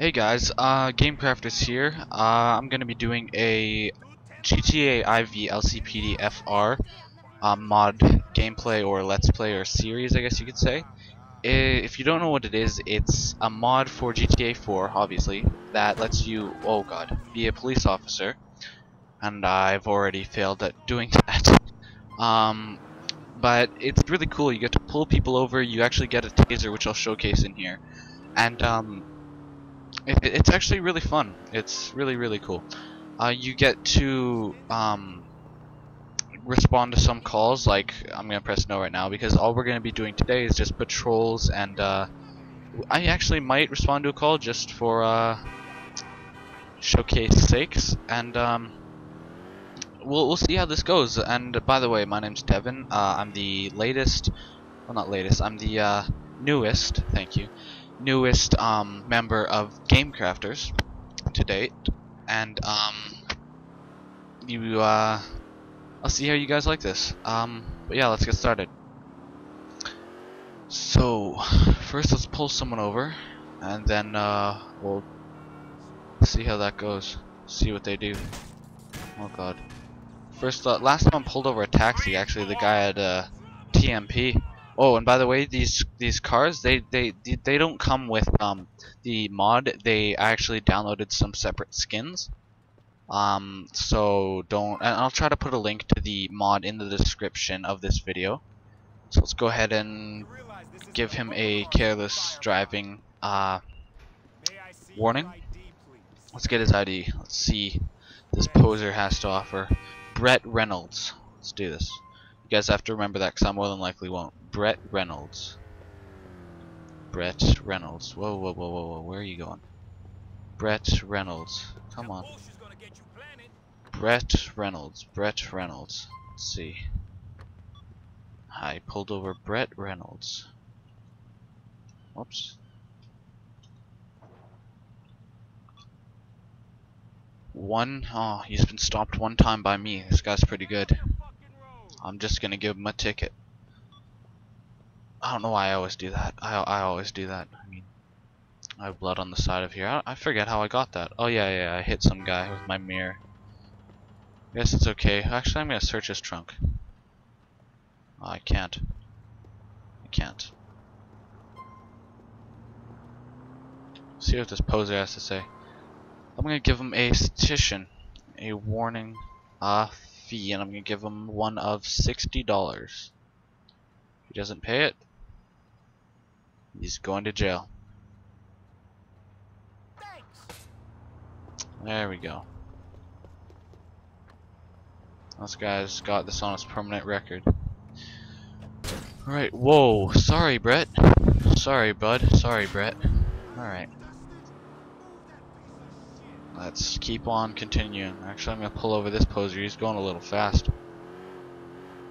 Hey guys, Gamecrafters here. I'm gonna be doing a GTA IV LCPD FR mod gameplay or let's play or series, I guess you could say. If you don't know what it is, it's a mod for GTA IV, obviously, that lets you, oh god, be a police officer. And I've already failed at doing that. But it's really cool. You get to pull people over. You actually get a taser, which I'll showcase in here. And it's actually really fun. It's really, really cool. You get to respond to some calls. Like, I'm going to press no right now because all we're going to be doing today is just patrols. And I actually might respond to a call just for showcase sakes. And we'll see how this goes. And by the way, my name's Devin. I'm the latest, well, not latest, I'm the newest, thank you, newest member of Gamecrafters to date. And I'll see how you guys like this. But yeah, let's get started. So first let's pull someone over, and then we'll see how that goes, see what they do. Oh god. First, last time I pulled over a taxi, actually, the guy had a TMP. Oh, and by the way, these cars, they don't come with the mod. They actually downloaded some separate skins. So don't. And I'll try to put a link to the mod in the description of this video. So let's go ahead and give him a careless driving warning. Let's get his ID. Let's see what this poser has to offer. Brett Reynolds. Let's do this. You guys have to remember that because I more than likely won't. Brett Reynolds. Brett Reynolds. Whoa, whoa, whoa, whoa, whoa. Where are you going? Brett Reynolds. Come on. Brett Reynolds. Brett Reynolds. Let's see. I pulled over Brett Reynolds. Whoops. Oh, he's been stopped one time by me. This guy's pretty good. I'm just gonna give him a ticket. I don't know why I always do that. I always do that. I mean, I have blood on the side of here. I forget how I got that. Oh yeah, I hit some guy with my mirror. Yes, it's okay. Actually, I'm gonna search his trunk. Oh, I can't. I can't. See what this poser has to say. I'm gonna give him a citation, a warning, fee, and I'm gonna give him one of $60. If he doesn't pay it, he's going to jail. Thanks. There we go. This guy's got this on his permanent record. Alright, whoa, sorry Brett. Sorry bud, sorry Brett. Alright. Let's keep on continuing. Actually, I'm going to pull over this poser. He's going a little fast.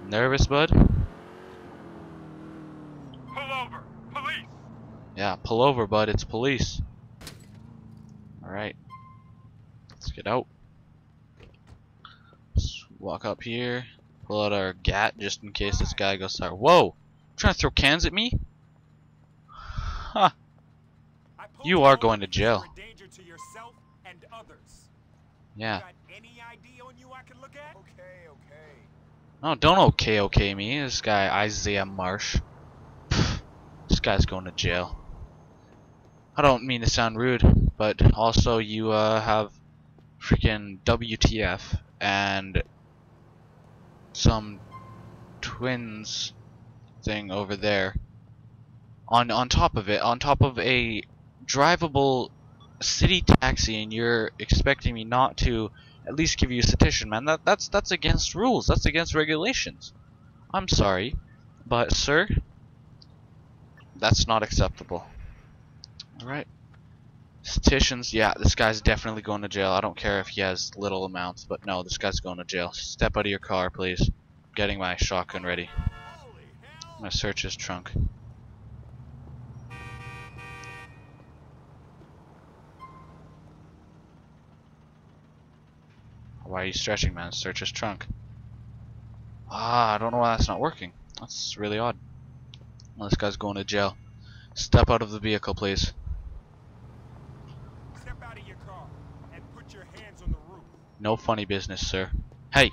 Nervous, bud? Pull over. Police. Yeah, pull over, bud. It's police. Alright. Let's get out. Let's walk up here. Pull out our gat just in case this guy goes sour. Whoa! Trying to throw cans at me? Huh. You are going to jail. Yeah. No, don't okay me. This guy Isaiah Marsh. Pfft, this guy's going to jail. I don't mean to sound rude, but also you have freaking WTF and some twins thing over there. On top of it, on top of a drivable city taxi, and you're expecting me not to at least give you a citation, man. That's against rules. That's against regulations. I'm sorry, but sir, that's not acceptable. All right, citations. Yeah, this guy's definitely going to jail. I don't care if he has little amounts, but no, this guy's going to jail. Step out of your car, please. I'm getting my shotgun ready. I'm gonna search his trunk. Why are you stretching, man? Search his trunk. Ah, I don't know why that's not working. That's really odd. Well, this guy's going to jail. Step out of the vehicle, please. out of your car and put your hands on the roof. No funny business, sir. Hey,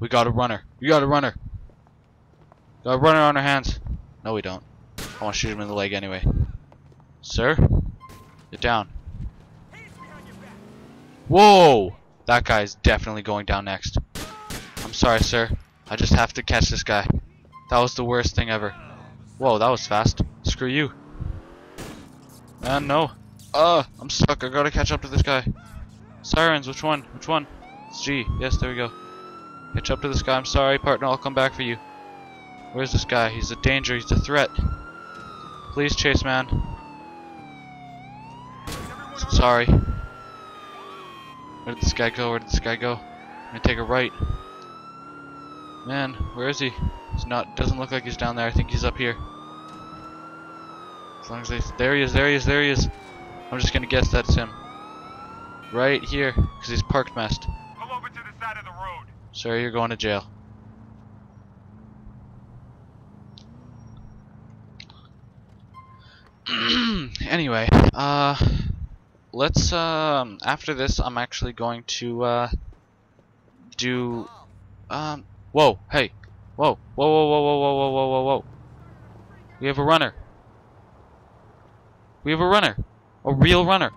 we got a runner. You got a runner. Got a runner on our hands. No, we don't. I want to shoot him in the leg anyway. Sir, get down. Whoa! That guy is definitely going down next. I'm sorry, sir. I just have to catch this guy. That was the worst thing ever. Whoa, that was fast. Screw you. No. I'm stuck. I gotta catch up to this guy. Sirens, which one? Which one? It's G. Yes, there we go. Catch up to this guy. I'm sorry, partner. I'll come back for you. Where's this guy? He's a danger. He's a threat. Please chase, man. Sorry. Where did this guy go? Where did this guy go? I'm gonna take a right. Man, where is he? He's not. Doesn't look like he's down there. I think he's up here. As long as there he is. There he is. There he is. I'm just gonna guess that's him. Right here, because he's parked messed. Pull over to the side of the road. Sir, you're going to jail. Anyway, let's after this, I'm actually going to do whoa, hey, whoa, whoa, whoa, whoa, whoa, whoa, whoa, whoa, whoa. We have a runner. We have a runner, a real runner.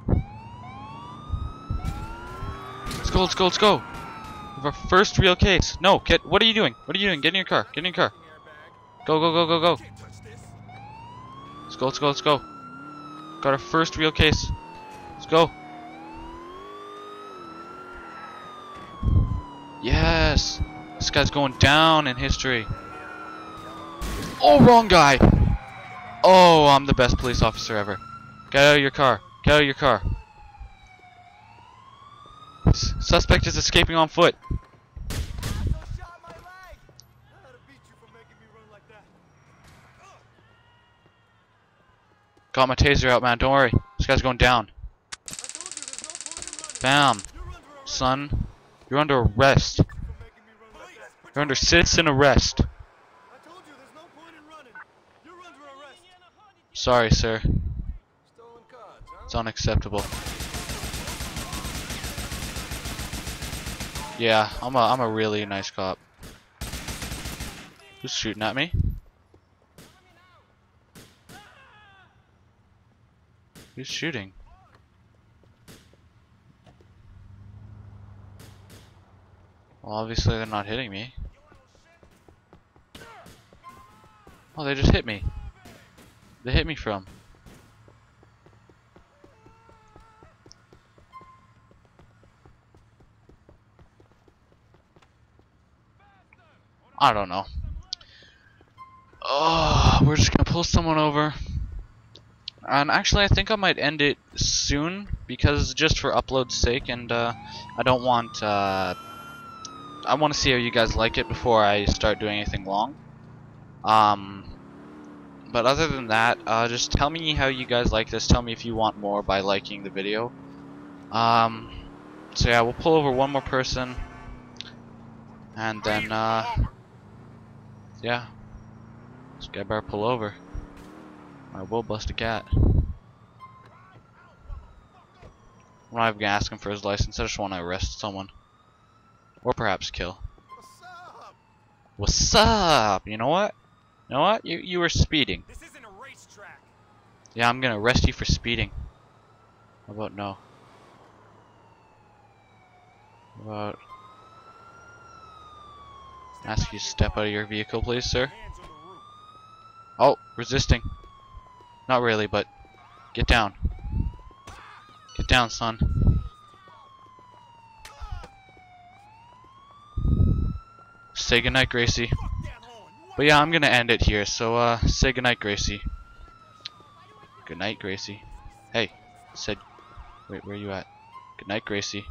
Let's go, let's go, let's go. We have our first real case. No, kid, what are you doing? What are you doing? Get in your car. Get in your car. Go, go, go, go, go. Let's go, let's go, let's go. Got our first real case. Let's go. Yes. This guy's going down in history. Oh, wrong guy. Oh, I'm the best police officer ever. Get out of your car. Get out of your car. Suspect is escaping on foot. Got my taser out, man. Don't worry. This guy's going down. Bam. Son, you're under arrest. You're under citizen arrest. Sorry, sir. It's unacceptable. Yeah, I'm a really nice cop. Who's shooting at me? Who's shooting? Well, obviously they're not hitting me. Oh, they just hit me. They hit me from. I don't know. Oh, we're just gonna pull someone over. And actually, I think I might end it soon, because just for upload's sake, and I don't want, I want to see how you guys like it before I start doing anything long. But other than that, just tell me how you guys like this. Tell me if you want more by liking the video. So yeah, we'll pull over one more person, and then, yeah, this guy better pull over. I will bust a cat. I'm not even gonna ask him for his license. I just want to arrest someone, or perhaps kill. What's up? What's up? You know what? You know what? You were speeding. This isn't a racetrack. Yeah, I'm gonna arrest you for speeding. How about no? How about ask you to step out of your vehicle, please, sir? Oh, resisting. Not really, but get down. Get down, son. Say goodnight, Gracie. But yeah, I'm gonna end it here, so say goodnight, Gracie. Goodnight, Gracie. Hey, said, wait, where are you at? Goodnight, Gracie.